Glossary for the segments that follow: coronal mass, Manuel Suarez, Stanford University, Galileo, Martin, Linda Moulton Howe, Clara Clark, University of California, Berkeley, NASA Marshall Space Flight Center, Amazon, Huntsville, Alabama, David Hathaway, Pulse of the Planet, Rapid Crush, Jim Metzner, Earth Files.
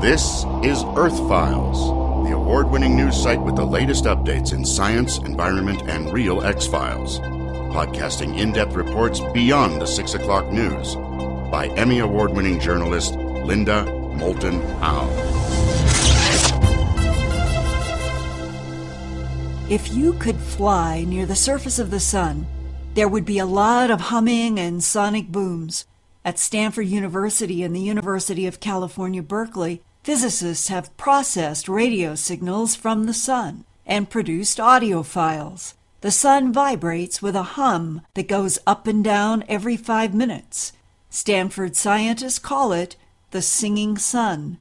This is Earth Files, the award-winning news site with the latest updates in science, environment, and real X-Files. Podcasting in-depth reports beyond the 6 o'clock news by Emmy Award-winning journalist Linda Moulton Howe. If you could fly near the surface of the sun, there would be a lot of humming and sonic booms. At Stanford University and the University of California, Berkeley, physicists have processed radio signals from the sun and produced audio files. The sun vibrates with a hum that goes up and down every 5 minutes. Stanford scientists call it the singing sun.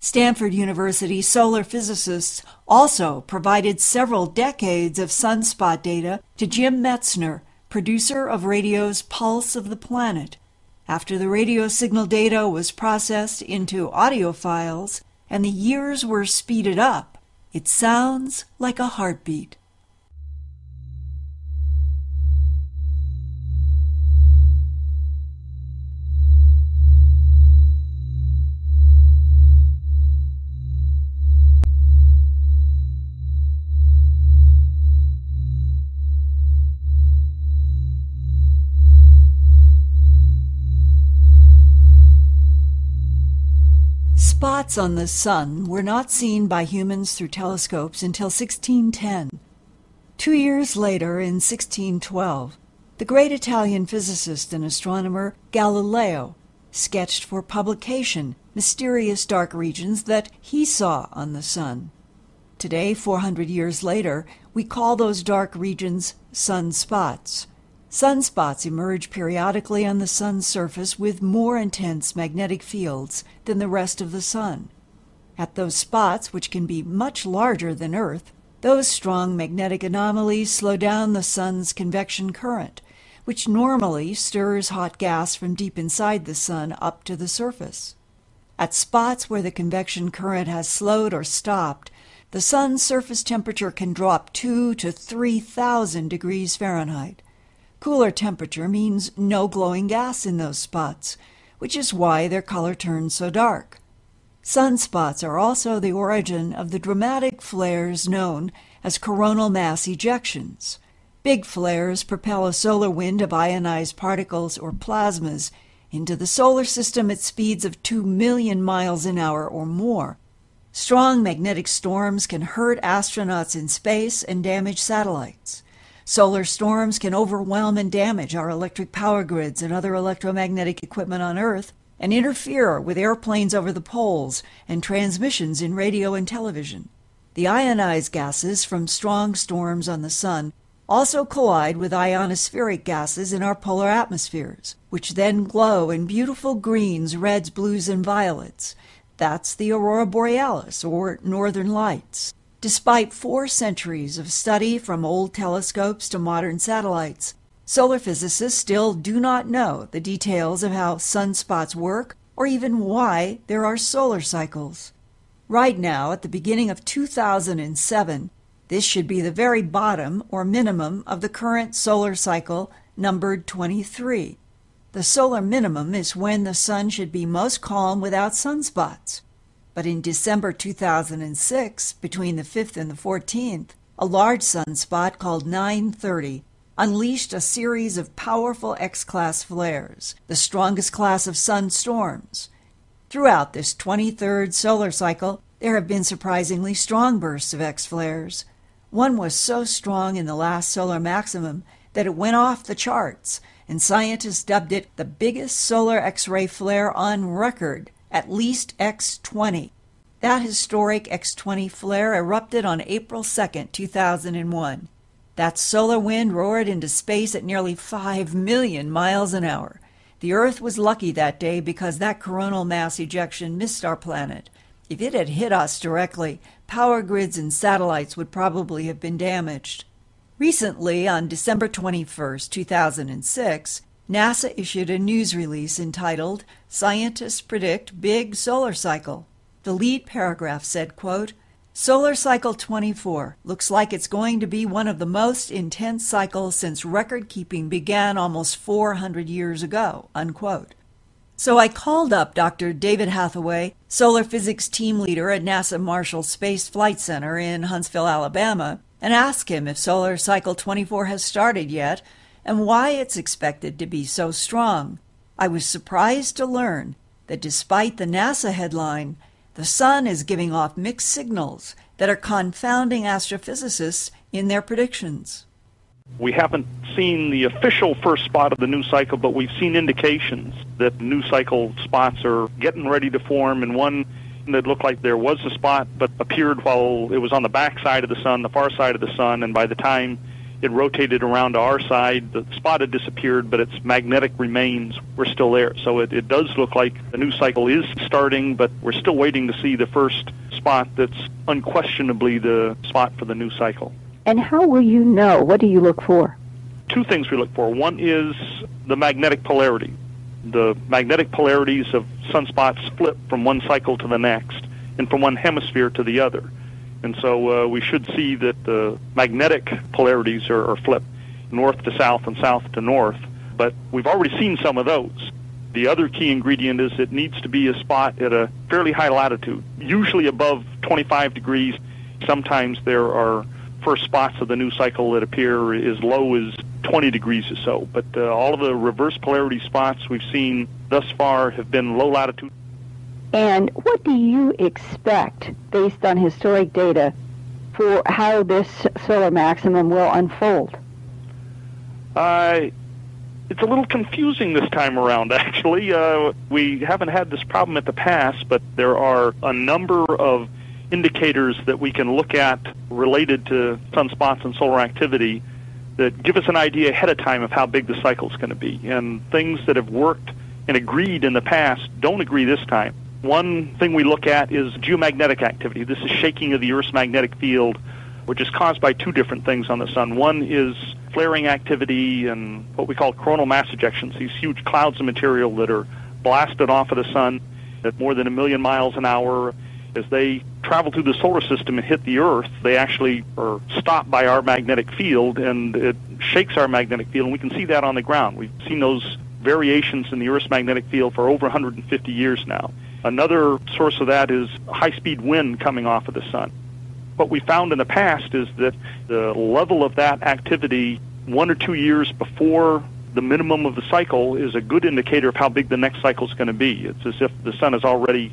Stanford University solar physicists also provided several decades of sunspot data to Jim Metzner, producer of radio's Pulse of the Planet. After the radio signal data was processed into audio files and the years were speeded up, it sounds like a heartbeat. Spots on the sun were not seen by humans through telescopes until 1610. 2 years later, in 1612, the great Italian physicist and astronomer Galileo sketched for publication mysterious dark regions that he saw on the sun. Today, 400 years later, we call those dark regions sunspots. Sunspots emerge periodically on the sun's surface with more intense magnetic fields than the rest of the sun. At those spots, which can be much larger than Earth, those strong magnetic anomalies slow down the sun's convection current, which normally stirs hot gas from deep inside the sun up to the surface. At spots where the convection current has slowed or stopped, the sun's surface temperature can drop 2 to 3,000 degrees Fahrenheit. Cooler temperature means no glowing gas in those spots, which is why their color turns so dark. Sunspots are also the origin of the dramatic flares known as coronal mass ejections. Big flares propel a solar wind of ionized particles or plasmas into the solar system at speeds of 2 million miles an hour or more. Strong magnetic storms can hurt astronauts in space and damage satellites. Solar storms can overwhelm and damage our electric power grids and other electromagnetic equipment on Earth, and interfere with airplanes over the poles and transmissions in radio and television. The ionized gases from strong storms on the sun also collide with ionospheric gases in our polar atmospheres, which then glow in beautiful greens, reds, blues, and violets. That's the aurora borealis, or northern lights. Despite 4 centuries of study from old telescopes to modern satellites, solar physicists still do not know the details of how sunspots work or even why there are solar cycles. Right now, at the beginning of 2007, this should be the very bottom or minimum of the current solar cycle, numbered 23. The solar minimum is when the sun should be most calm without sunspots. But in December 2006, between the 5th and the 14th, a large sunspot called 930 unleashed a series of powerful X-class flares, the strongest class of sunstorms. Throughout this 23rd solar cycle, there have been surprisingly strong bursts of X-flares. One was so strong in the last solar maximum that it went off the charts, and scientists dubbed it the biggest solar X-ray flare on record. At least X-20. That historic X-20 flare erupted on April 2, 2001. That solar wind roared into space at nearly 5 million miles an hour. The Earth was lucky that day because that coronal mass ejection missed our planet. If it had hit us directly, power grids and satellites would probably have been damaged. Recently, on December 21, 2006, NASA issued a news release entitled, "Scientists Predict Big Solar Cycle." The lead paragraph said, quote, "Solar Cycle 24 looks like it's going to be one of the most intense cycles since record-keeping began almost 400 years ago," unquote. So I called up Dr. David Hathaway, solar physics team leader at NASA Marshall Space Flight Center in Huntsville, Alabama, and asked him if Solar Cycle 24 has started yet, and why it's expected to be so strong. I was surprised to learn that despite the NASA headline, the sun is giving off mixed signals that are confounding astrophysicists in their predictions. We haven't seen the official first spot of the new cycle, but we've seen indications that new cycle spots are getting ready to form, and one that looked like there was a spot but appeared while it was on the back side of the sun, the far side of the sun, and by the time it rotated around to our side, the spot had disappeared, but its magnetic remains were still there. So it does look like the new cycle is starting, but we're still waiting to see the first spot that's unquestionably the spot for the new cycle. And how will you know? What do you look for? Two things we look for. One is the magnetic polarity. The magnetic polarities of sunspots flip from one cycle to the next and from one hemisphere to the other. And so we should see that the magnetic polarities are flipped north to south and south to north, but we've already seen some of those. The other key ingredient is it needs to be a spot at a fairly high latitude, usually above 25 degrees. Sometimes there are first spots of the new cycle that appear as low as 20 degrees or so, but all of the reverse polarity spots we've seen thus far have been low latitude. And what do you expect, based on historic data, for how this solar maximum will unfold? It's a little confusing this time around, actually. We haven't had this problem in the past, but there are a number of indicators that we can look at related to sunspots and solar activity that give us an idea ahead of time of how big the cycle's going to be. And things that have worked and agreed in the past don't agree this time. One thing we look at is geomagnetic activity. This is shaking of the Earth's magnetic field, which is caused by two different things on the sun. One is flaring activity and what we call coronal mass ejections, these huge clouds of material that are blasted off of the sun at more than 1 million miles an hour. As they travel through the solar system and hit the Earth, they actually are stopped by our magnetic field, and it shakes our magnetic field, and we can see that on the ground. We've seen those variations in the Earth's magnetic field for over 150 years now. Another source of that is high-speed wind coming off of the sun. What we found in the past is that the level of that activity 1 or 2 years before the minimum of the cycle is a good indicator of how big the next cycle is going to be. It's as if the sun is already,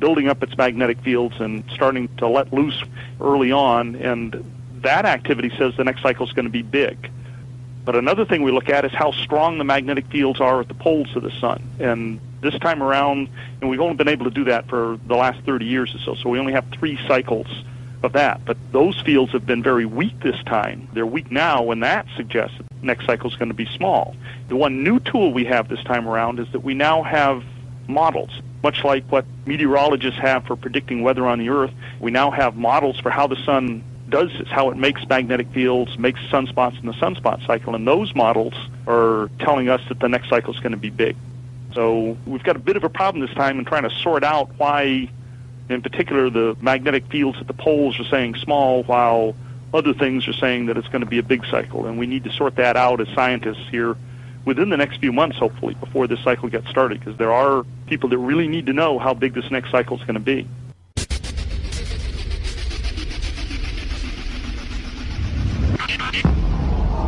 building up its magnetic fields and starting to let loose early on, and that activity says the next cycle is going to be big. But another thing we look at is how strong the magnetic fields are at the poles of the sun. And this time around, and we've only been able to do that for the last 30 years or so we only have 3 cycles of that. But those fields have been very weak this time. They're weak now, and that suggests that the next cycle is going to be small. The one new tool we have this time around is that we now have models, much like what meteorologists have for predicting weather on the Earth. We now have models for how the sun does this, how it makes magnetic fields, makes sunspots in the sunspot cycle, and those models are telling us that the next cycle is going to be big. So we've got a bit of a problem this time in trying to sort out why, in particular, the magnetic fields at the poles are saying small while other things are saying that it's going to be a big cycle, and we need to sort that out as scientists here within the next few months, hopefully, before this cycle gets started, because there are people that really need to know how big this next cycle is going to be.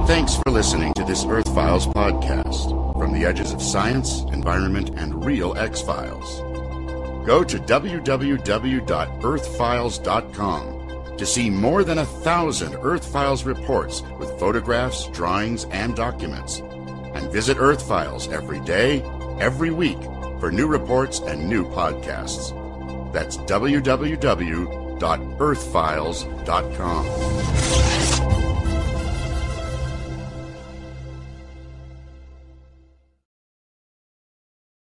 Thanks for listening to this Earth Files podcast, from the edges of science, environment, and real X-Files. Go to www.earthfiles.com to see more than 1,000 Earth Files reports with photographs, drawings, and documents. And visit Earth Files every day, every week, for new reports and new podcasts. That's www.earthfiles.com.